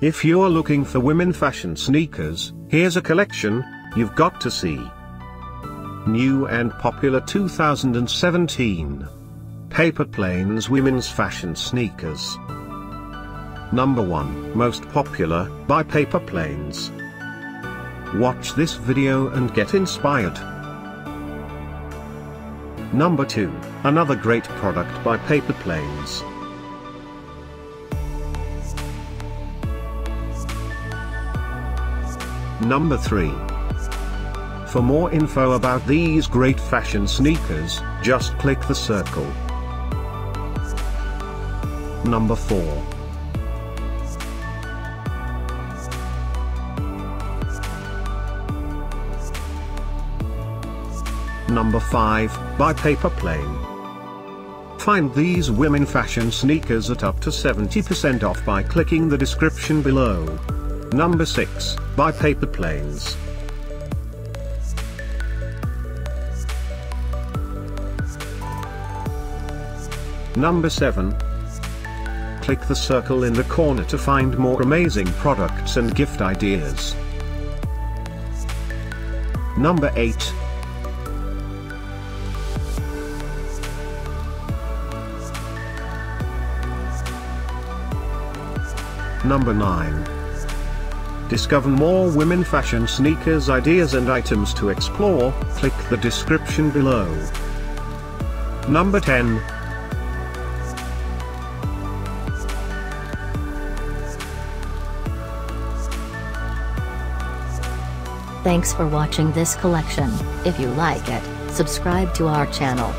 If you're looking for women fashion sneakers, here's a collection you've got to see. New and popular 2017 Paperplanes women's fashion sneakers. Number 1, most popular, by Paperplanes. Watch this video and get inspired. Number 2, another great product by Paperplanes. Number 3. For more info about these great fashion sneakers, just click the circle. Number 4. Number 5, by Paperplane. Find these women fashion sneakers at up to 70% off by clicking the description below. Number 6, by Paperplanes. Number 7. Click the circle in the corner to find more amazing products and gift ideas. Number 8. Number 9. Discover more women fashion sneakers ideas and items to explore, click the description below. Number 10. Thanks for watching this collection. If you like it, subscribe to our channel.